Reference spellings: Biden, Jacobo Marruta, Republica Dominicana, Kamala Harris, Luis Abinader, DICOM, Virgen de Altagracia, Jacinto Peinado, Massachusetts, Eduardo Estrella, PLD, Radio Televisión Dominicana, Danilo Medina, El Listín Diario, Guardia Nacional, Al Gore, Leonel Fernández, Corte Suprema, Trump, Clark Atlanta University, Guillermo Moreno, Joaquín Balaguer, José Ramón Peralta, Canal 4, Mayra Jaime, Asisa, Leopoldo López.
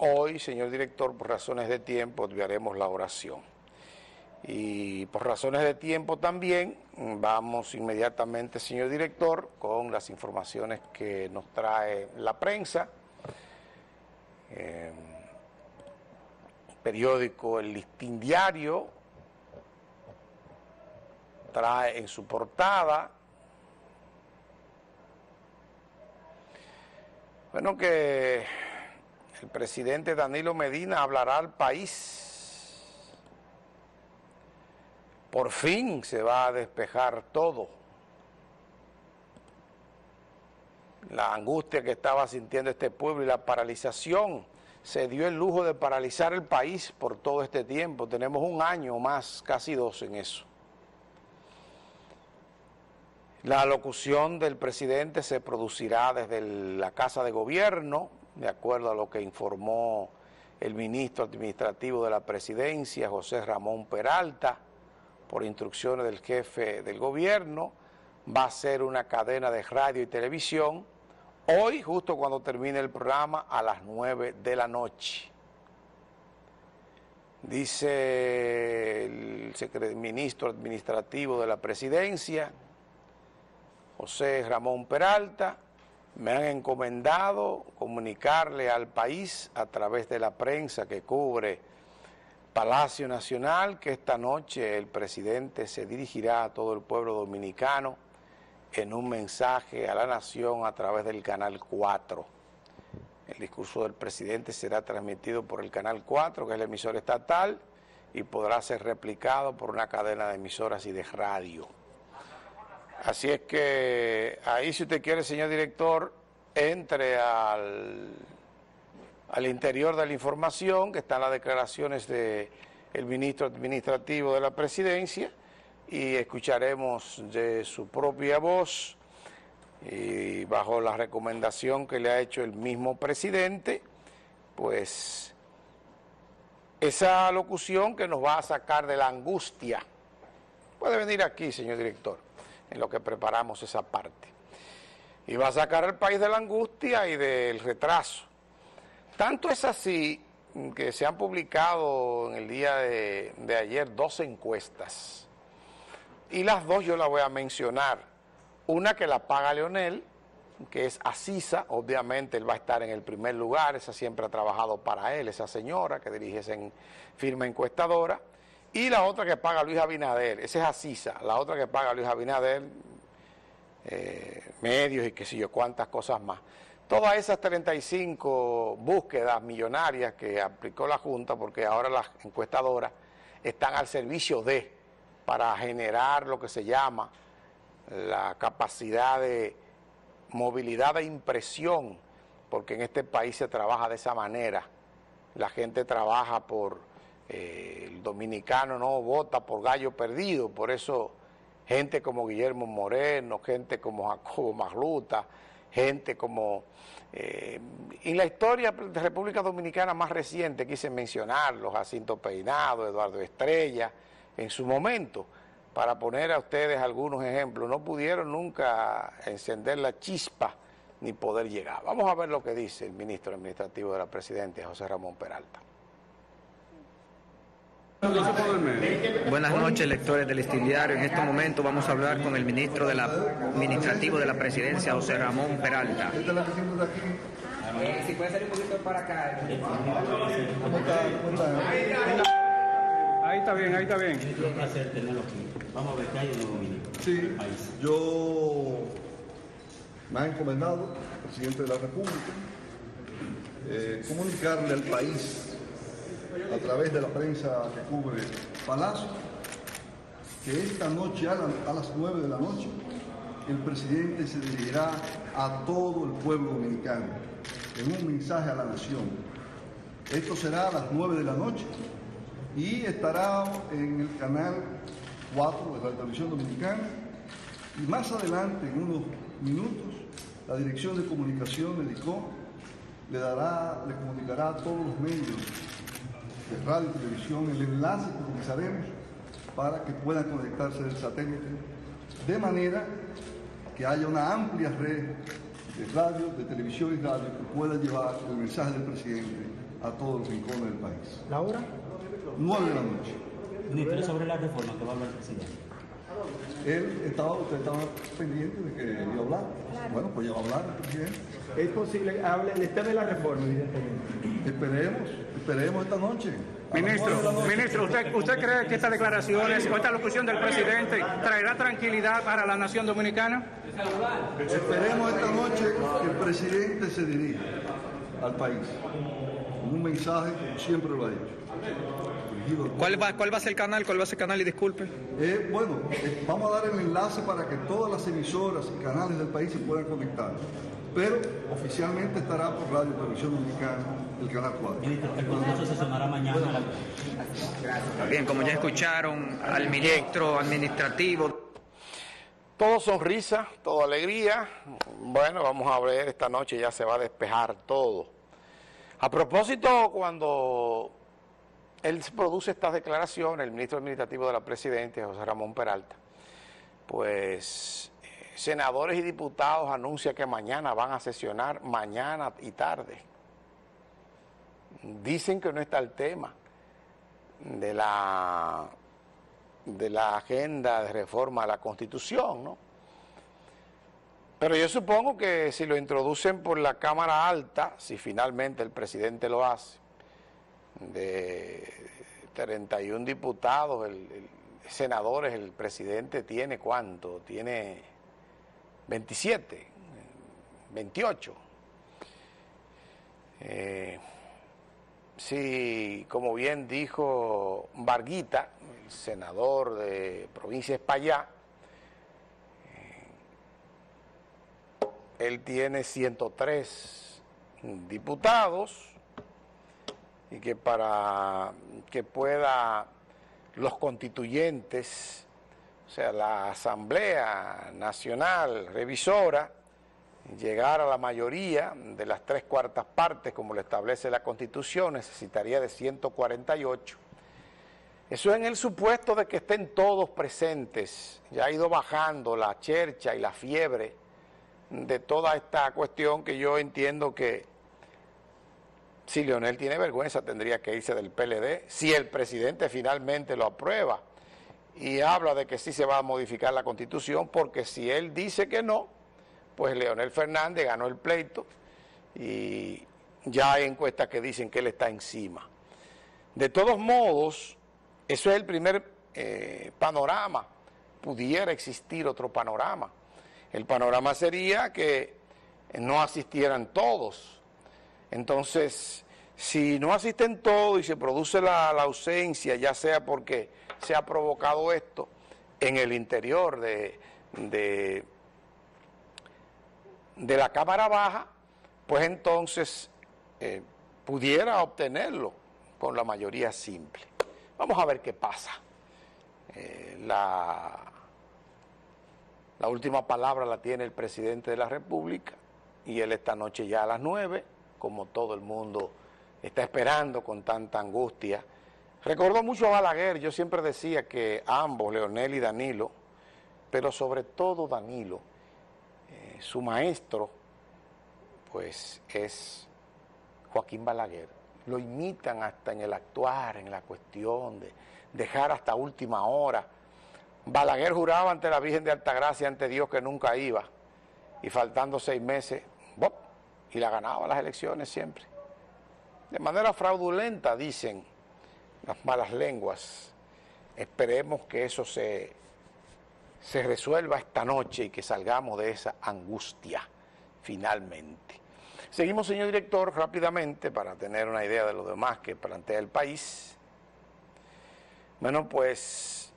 Hoy, señor director, por razones de tiempo, obviaremos la oración. Y por razones de tiempo también, vamos inmediatamente, señor director, con las informaciones que nos trae la prensa. Periódico El Listín Diario trae en su portada, bueno, que el presidente Danilo Medina hablará al país. Por fin se va a despejar todo. La angustia que estaba sintiendo este pueblo y la paralización. Se dio el lujo de paralizar el país por todo este tiempo. Tenemos un año más, casi dos en eso. La locución del presidente se producirá desde la Casa de Gobierno, de acuerdo a lo que informó el ministro administrativo de la presidencia, José Ramón Peralta, por instrucciones del jefe del gobierno. Va a ser una cadena de radio y televisión. Hoy, justo cuando termine el programa, a las 9 de la noche. Dice el ministro administrativo de la presidencia, José Ramón Peralta: me han encomendado comunicarle al país a través de la prensa que cubre Palacio Nacional que esta noche el presidente se dirigirá a todo el pueblo dominicano en un mensaje a la nación a través del Canal 4. El discurso del presidente será transmitido por el Canal 4, que es la emisora estatal, y podrá ser replicado por una cadena de emisoras y de radio. Así es que ahí, si usted quiere, señor director, entre al interior de la información, que están las declaraciones del ministro administrativo de la presidencia, y escucharemos de su propia voz, y bajo la recomendación que le ha hecho el mismo presidente, pues esa locución que nos va a sacar de la angustia. Puede venir aquí, señor director, en lo que preparamos esa parte. Y va a sacar al país de la angustia y del retraso. Tanto es así que se han publicado en el día de ayer dos encuestas, y las dos yo las voy a mencionar. Una que la paga Leonel, que es Asisa, obviamente él va a estar en el primer lugar, esa siempre ha trabajado para él, esa señora que dirige esa firma encuestadora. Y la otra que paga Luis Abinader, esa es Asisa, la otra que paga Luis Abinader, medios y qué sé yo, cuántas cosas más. Todas esas 35 búsquedas millonarias que aplicó la Junta, porque ahora las encuestadoras están al servicio de, para generar lo que se llama la capacidad de movilidad de impresión, porque en este país se trabaja de esa manera. La gente trabaja por, el dominicano no vota por gallo perdido, por eso gente como Guillermo Moreno, gente como Jacobo Marruta, gente como... en la historia de República Dominicana más reciente, quise mencionarlos, Jacinto Peinado, Eduardo Estrella, en su momento, para poner a ustedes algunos ejemplos, no pudieron nunca encender la chispa ni poder llegar. Vamos a ver lo que dice el ministro administrativo de la presidencia, José Ramón Peralta. Buenas noches, lectores del Listín Diario. En este momento vamos a hablar con el ministro administrativo de la presidencia, José Ramón Peralta. Si puede salir un poquito para acá. Ahí está bien, ahí está bien. Es un placer tenerlo aquí. Vamos a ver qué hay en el dominio. Sí, yo me ha encomendado el presidente de la República comunicarle al país, a través de la prensa que cubre Palacio, que esta noche a las 9 de la noche el presidente se dirigirá a todo el pueblo dominicano en un mensaje a la nación. Esto será a las 9 de la noche y estará en el canal 4 de la televisión dominicana, y más adelante, en unos minutos, la dirección de comunicación de DICOM le comunicará a todos los medios de radio y televisión el enlace que utilizaremos para que puedan conectarse del satélite, de manera que haya una amplia red de radio, de televisión y radio que pueda llevar el mensaje del presidente a todos los rincones del país. ¿La hora? 9 de la noche. Ministro, sobre la reforma que va a hablar el presidente. Usted estaba pendiente de que iba a hablar. Bueno, pues ya va a hablar el presidente. Es posible, hable el tema de la reforma, evidentemente. Esperemos esta noche. Ministro, ¿usted cree que estas declaraciones o esta locución del presidente traerá tranquilidad para la nación dominicana? Esperemos esta noche que el presidente se dirija al país con un mensaje como siempre lo ha dicho. ¿Cuál va a ser el canal? Y disculpe. Vamos a dar el enlace para que todas las emisoras y canales del país se puedan conectar. Pero oficialmente estará por Radio Televisión Dominicana, el Canal 4. Ministro, el Congreso se llamará mañana a la noche. Bien, como ya escucharon al ministro administrativo. Todo sonrisa, toda alegría. Bueno, vamos a ver, esta noche ya se va a despejar todo. A propósito, cuando él produce estas declaraciones, el ministro administrativo de la presidencia, José Ramón Peralta, pues senadores y diputados anuncian que mañana van a sesionar, mañana y tarde. Dicen que no está el tema de la agenda de reforma a la Constitución, ¿no? Pero yo supongo que si lo introducen por la Cámara Alta, si finalmente el presidente lo hace, de 31 diputados, senadores, el presidente tiene ¿cuánto? Tiene 27, 28. Sí, como bien dijo Varguita, el senador de provincia de España, él tiene 103 diputados y que para que pueda los constituyentes, o sea, la Asamblea Nacional Revisora, llegar a la mayoría de las 3/4 partes, como lo establece la Constitución, necesitaría de 148. Eso en el supuesto de que estén todos presentes. Ya ha ido bajando la chercha y la fiebre de toda esta cuestión, que yo entiendo que si Leonel tiene vergüenza tendría que irse del PLD, si el presidente finalmente lo aprueba. Y habla de que sí se va a modificar la Constitución, porque si él dice que no, pues Leonel Fernández ganó el pleito y ya hay encuestas que dicen que él está encima. De todos modos, eso es el primer panorama. Pudiera existir otro panorama. El panorama sería que no asistieran todos. Entonces, si no asisten todos y se produce la ausencia, ya sea porque se ha provocado esto en el interior de la Cámara Baja, pues entonces pudiera obtenerlo con la mayoría simple. Vamos a ver qué pasa. La última palabra la tiene el presidente de la República, y él esta noche ya a las 9, como todo el mundo está esperando con tanta angustia. Recordó mucho a Balaguer. Yo siempre decía que ambos, Leonel y Danilo, pero sobre todo Danilo, su maestro, pues es Joaquín Balaguer. Lo imitan hasta en el actuar, en la cuestión de dejar hasta última hora. Balaguer juraba ante la Virgen de Altagracia, ante Dios, que nunca iba, y faltando 6 meses, ¡bop!, y la ganaba las elecciones siempre. De manera fraudulenta, dicen las malas lenguas. Esperemos que eso se resuelva esta noche y que salgamos de esa angustia finalmente. Seguimos, señor director, rápidamente para tener una idea de lo demás que plantea el país. Bueno, pues